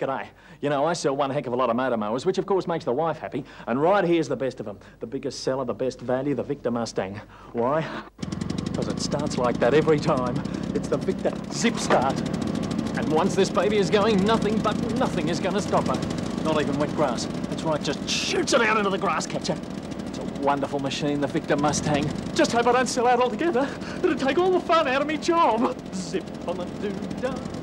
G'day. You know, I sell one heck of a lot of motor mowers, which of course makes the wife happy, and right here's the best of them. The biggest seller, the best value, the Victa Mustang. Why? Because it starts like that every time. It's the Victa Zip Start. And once this baby is going, nothing but nothing is going to stop her. Not even wet grass. That's right, just shoots it out into the grass catcher. It's a wonderful machine, the Victa Mustang. Just hope I don't sell out altogether. It'll take all the fun out of me job. Zip on the doodah.